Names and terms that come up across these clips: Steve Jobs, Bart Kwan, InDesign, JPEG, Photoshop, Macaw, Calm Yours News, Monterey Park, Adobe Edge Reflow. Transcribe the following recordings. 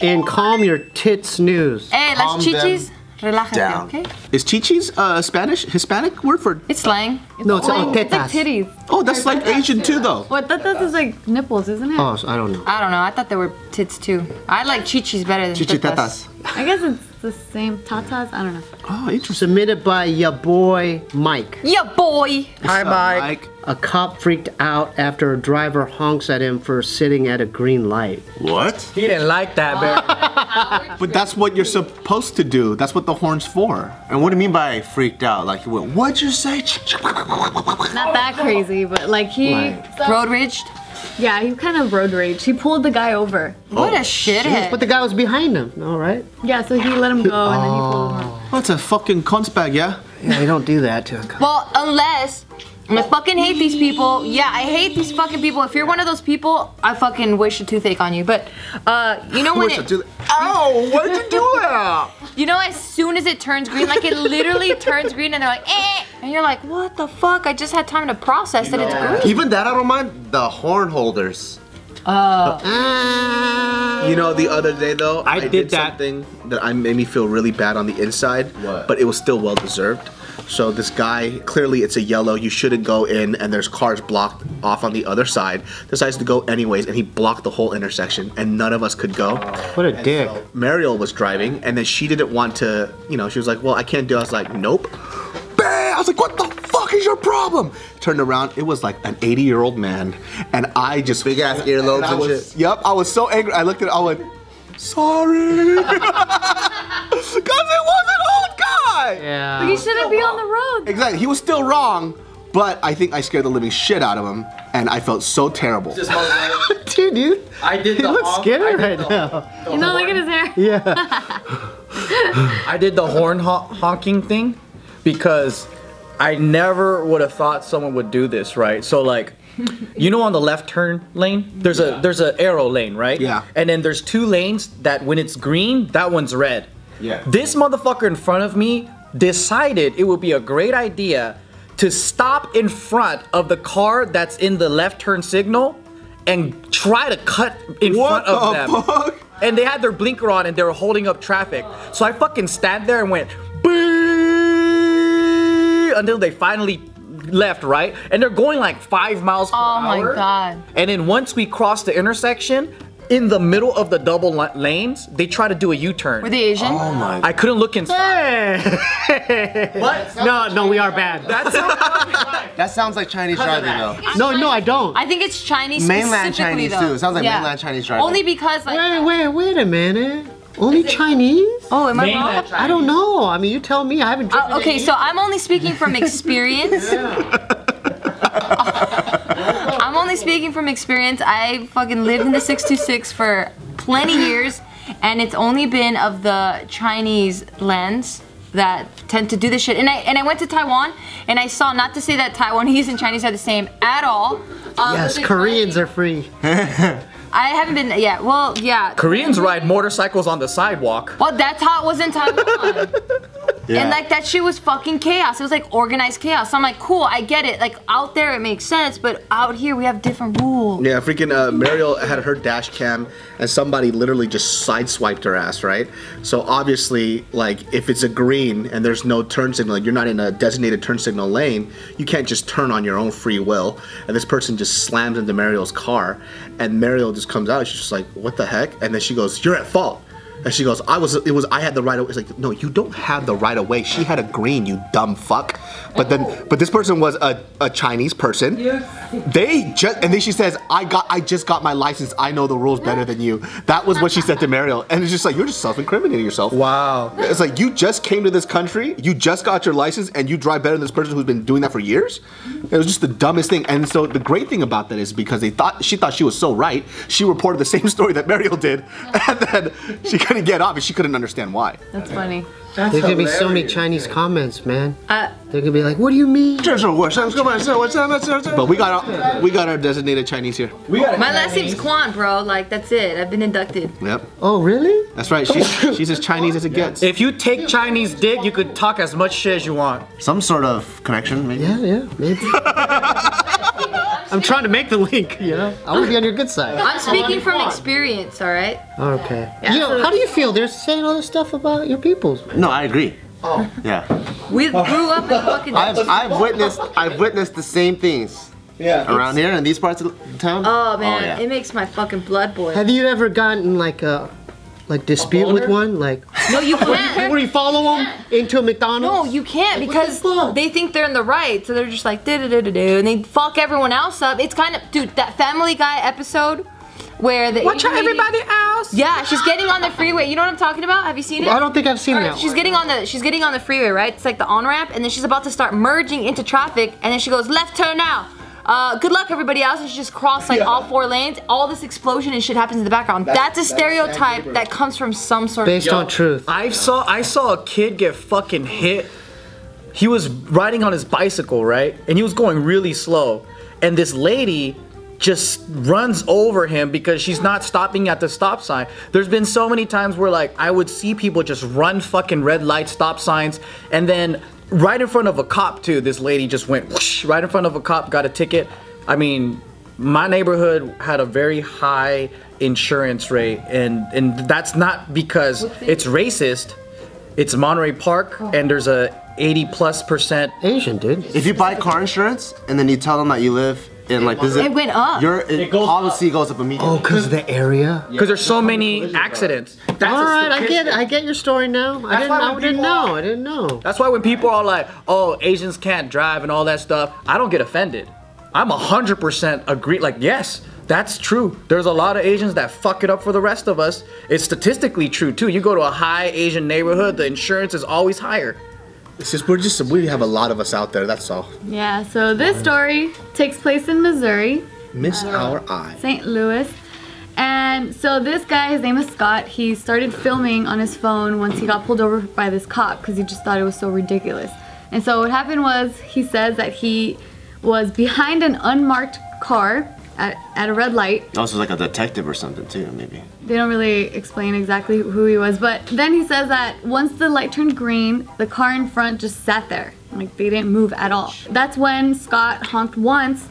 And calm your tits news. Hey, calm las chichis. Relájate, okay? Is chichis Spanish, Hispanic word for? It's slang. No, it's like titties. Oh, that's like Asian too, though. What that does is like nipples, isn't it? Oh, so I don't know. I don't know. I thought they were tits too. I like chichis better than chichi tatas. I guess it's the same tatas. I don't know. Oh, interesting. Submitted by ya boy Mike. Ya boy. Hi, Mike. A cop freaked out after a driver honks at him for sitting at a green light. What? He didn't like that, man. But that's what you're supposed to do. That's what the horn's for. And what do you mean by freaked out? Like he went, what'd you say? Not that crazy, but like he road raged. Yeah, he kind of road raged. He pulled the guy over. Oh, what a shithead. But the guy was behind him, all right? Yeah, so he let him go and then he pulled him over. That's a fucking cunt's bag, yeah? Yeah, you don't do that to a cop. Well, unless. I fucking hate these people. Yeah, I hate these fucking people. If you're one of those people, I fucking wish a toothache on you. But, you know when it... Ow, why'd you do that? You know, as soon as it turns green, like it literally turns green and they're like, eh. And you're like, what the fuck? I just had time to process that it's green. Even that I don't mind, the horn holders. You know, the other day though, I did something that made me feel really bad on the inside. What? But it was still well-deserved. So this guy, clearly it's a yellow, you shouldn't go in, and there's cars blocked off on the other side, decides to go anyways, and he blocked the whole intersection, and none of us could go. What a dick. So Mariel was driving, and then she didn't want to, you know, she was like, well, I can't do it. I was like, nope. Bam! I was like, what the fuck is your problem? Turned around, it was like an 80-year-old man, and I just- Big ass earlobes and shit. Yep, I was so angry, I looked at it, I went, sorry. Because it wasn't. Yeah. But he shouldn't be on the road. Exactly. He was still wrong, but I think I scared the living shit out of him, and I felt so terrible. Dude, he looks scared right now. You know, look at his hair. Yeah. I did the horn honking thing because I never would have thought someone would do this, right? So like, you know, on the left turn lane, there's a arrow lane, right? Yeah. And then there's two lanes that when it's green, that one's red. Yeah. This motherfucker in front of me decided it would be a great idea to stop in front of the car that's in the left turn signal and try to cut in front of them. What the fuck? And they had their blinker on and they were holding up traffic. So I fucking stand there and went Bee! Until they finally left, right? And they're going like 5 miles per hour. Oh my god. And then once we crossed the intersection, in the middle of the double lanes, they try to do a U-turn. Were they Asian? Oh my! I couldn't look inside. What? No, we are bad. That sounds like Chinese driving though. No, I don't. I think it's Chinese mainland Chinese though. Too. It sounds like mainland Chinese driving. Only because like. Wait a minute. Only Chinese? Oh, am I wrong? I don't know. I mean, you tell me. I haven't. Okay, so I'm only speaking from experience. Speaking from experience, I fucking lived in the 626 for plenty years, and it's only been of the Chinese lands that tend to do this shit. And I went to Taiwan, and I saw, not to say that Taiwanese and Chinese are the same at all. Yes, Koreans are free. I haven't been, yeah, well, yeah. Koreans ride motorcycles on the sidewalk. Well, that's how it was in Taiwan. Yeah. And like that shit was fucking chaos. It was like organized chaos. So I'm like, cool, I get it. Like out there it makes sense, but out here we have different rules. Yeah, freaking Mariel had her dash cam and somebody literally just sideswiped her ass, right? So obviously, like if it's a green and there's no turn signal, like you're not in a designated turn signal lane, you can't just turn on your own free will. And this person just slams into Mariel's car and Mariel just comes out and she's just like, what the heck? And then she goes, you're at fault. And she goes, I had the right away. It's like, no, you don't have the right away. She had a green, you dumb fuck. But this person was a Chinese person. Yes. And then she says, I just got my license. I know the rules better than you. That was what she said to Mariel. And it's just like, you're just self-incriminating yourself. Wow. It's like, you just came to this country, you just got your license, and you drive better than this person who's been doing that for years? It was just the dumbest thing. And so the great thing about that is because she thought she was so right, she reported the same story that Mariel did. And then she couldn't get off and she couldn't understand why. That's funny. There's gonna be so many Chinese comments, man. They're gonna be like, what do you mean? But we got our designated Chinese here. My last name's Kwan, bro. Like, that's it. I've been inducted. Yep. Oh, really? That's right. She's as Chinese as it gets. If you take Chinese dick, you could talk as much shit as you want. Some sort of connection, maybe. Yeah, maybe. I'm trying to make the link, you know? I want to be on your good side. I'm speaking from experience, all right? Okay. Yeah. You know, how do you feel? They're saying all this stuff about your peoples. No, I agree. Oh. Yeah. We grew up in fucking... I've witnessed the same things. Yeah. Around here in these parts of the town. Oh, man. Oh, yeah. It makes my fucking blood boil. Have you ever gotten, like, a... like dispute with one, like no, you can't. Where you follow them into a McDonald's? No, you can't, because they think they're in the right, so they're just like and they fuck everyone else up. It's kind of, dude, that Family Guy episode where the watch out everybody else. Yeah, she's getting on the freeway. You know what I'm talking about? Have you seen it? I don't think I've seen that. She's getting on the freeway, right? It's like the on ramp, and then she's about to start merging into traffic, and then she goes left turn now. Good luck everybody else, and she just crossed like all four lanes. All this explosion and shit happens in the background. That's a stereotype that comes from some sort based on truth. I saw a kid get fucking hit. He was riding on his bicycle, right? And he was going really slow. And this lady just runs over him because she's not stopping at the stop sign. There's been so many times where like I would see people just run fucking red light stop signs, and then right in front of a cop too. This lady just went whoosh, right in front of a cop, got a ticket. I mean, my neighborhood had a very high insurance rate, and that's not because it's racist. It's Monterey Park, and there's a 80+% Asian dude. If you buy car insurance and then you tell them that you live in like this, it went up. Your policy goes up immediately. Oh, because of the area. Because there's so many accidents. That's all right, I get your story now. I didn't know. That's why when people are like, oh, Asians can't drive and all that stuff, I don't get offended. I'm 100% agree. Like, yes, that's true. There's a lot of Asians that fuck it up for the rest of us. It's statistically true too. You go to a high Asian neighborhood, the insurance is always higher. It's just, we have a lot of us out there, that's all. Yeah, so this story takes place in Missouri. Miss Our Eye. St. Louis. And so this guy, his name is Scott, he started filming on his phone once he got pulled over by this cop because he just thought it was so ridiculous. And so what happened was, he says that he was behind an unmarked car at a red light. Also like a detective or something too, maybe. They don't really explain exactly who he was, but then he says that once the light turned green, the car in front just sat there. Like, they didn't move at all. That's when Scott honked once,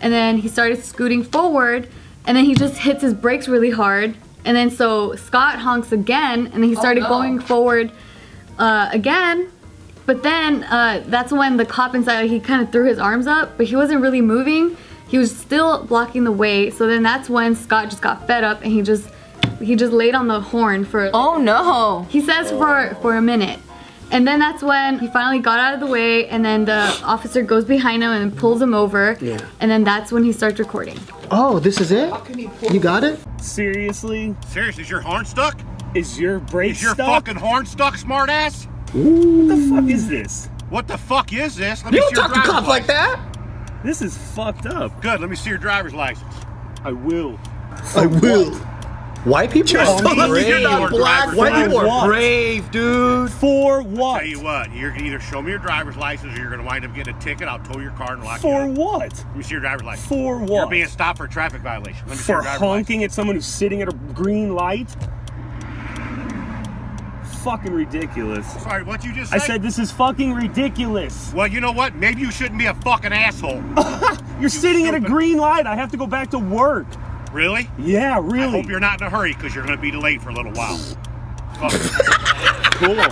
and then he started scooting forward, and then he just hits his brakes really hard, and then so Scott honks again, and then he started going forward again. But then that's when the cop inside, he kind of threw his arms up, but he wasn't really moving. He was still blocking the way, so then that's when Scott just got fed up and he just laid on the horn for for a minute. And then that's when he finally got out of the way, and then the officer goes behind him and pulls him over. Yeah. And then that's when he starts recording. Oh, this is it? You got it? Seriously? Seriously, is your horn stuck? Is your brake stuck? Is your fucking horn stuck, smartass? What the fuck is this? What the fuck is this? Let me see your driver's license. You don't talk to cops like that! This is fucked up. Good, let me see your driver's license. I will. I will. White people are brave. You're not black. White people are brave, dude. For what? I'll tell you what, you're gonna either show me your driver's license or you're gonna wind up getting a ticket. I'll tow your car and lock you up. For what? Let me see your driver's license. For what? You're being stopped for a traffic violation. Let me see your driver's license. Honking at someone who's sitting at a green light? Fucking ridiculous. Sorry, what you just said? I said this is fucking ridiculous. Well, you know what? Maybe you shouldn't be a fucking asshole. You're sitting at a green light. I have to go back to work. Really? Yeah, really. I hope you're not in a hurry because you're going to be delayed for a little while. Cool.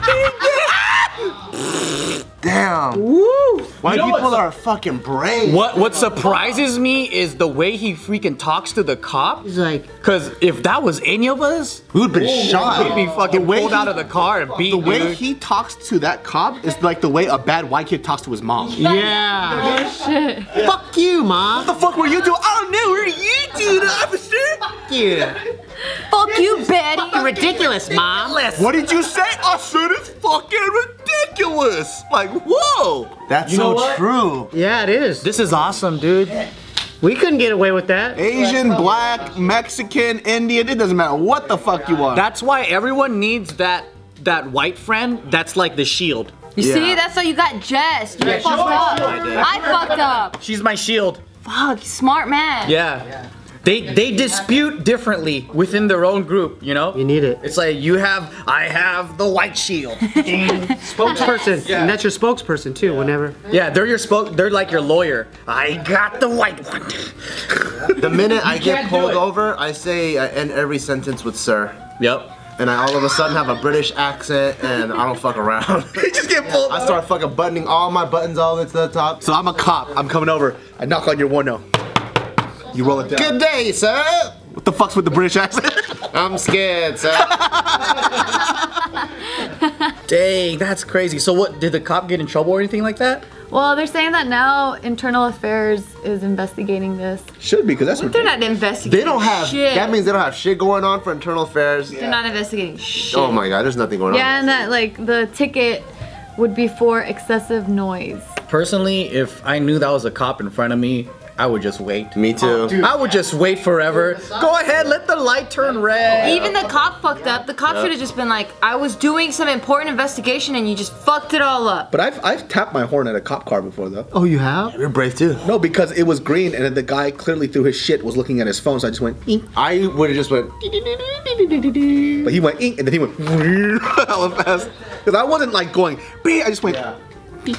Damn. Woo. White people are fucking brave. What surprises me is the way he freaking talks to the cop. He's like, because if that was any of us, we would have been shot. We'd be fucking pulled out of the car and beat. The way he talks to that cop is like the way a bad white kid talks to his mom. Yeah. Oh, shit. Fuck you, mom. What the fuck were you doing? I don't know. Where are you doing, officer? Fuck you. Fuck you, Betty. You're ridiculous, mom. What did you say? I said it's fucking ridiculous. Like, whoa! That's so true. Yeah, it is. This is awesome, dude. We couldn't get away with that. Asian, black, Mexican, Indian, it doesn't matter what the fuck you are. That's why everyone needs that white friend that's like the shield. You see, that's how you got Jess. You fucked up. I fucked up. She's my shield. Fuck, smart man. Yeah. They dispute differently within their own group, you know? You need it. It's like you have, I have the white shield. Spokesperson. Yeah. And that's your spokesperson too, whenever. Yeah, they're your they're like your lawyer. I got the white one. The minute I get pulled over, I say, I end every sentence with sir. Yep. And I all of a sudden have a British accent and I don't fuck around. You just get pulled over. I start fucking buttoning all my buttons all the way to the top. So I'm a cop, I'm coming over. I knock on your window. You roll it down. Good day, sir! What the fuck's with the British accent? I'm scared, sir. Dang, that's crazy. So what, did the cop get in trouble or anything like that? Well, they're saying that now Internal Affairs is investigating this. Should be, because that's what they're not investigating. They don't have shit. That means they don't have shit going on for Internal Affairs. Yeah. They're not investigating shit. Oh my god, there's nothing going on. Yeah, and that like the ticket would be for excessive noise. Personally, if I knew that was a cop in front of me, I would just wait. Me too. Oh, dude, I would just wait forever. Go ahead, let the light turn red. Even the cop fucked up. The cop should have just been like, I was doing some important investigation and you just fucked it all up. But I've tapped my horn at a cop car before though. Oh, you have? You're brave too. No, because it was green and the guy clearly through his shit was looking at his phone, so I just went, eek. I would have just went, but he went, eek, and then he went, hella fast. Because I wasn't like going, I just went, beep.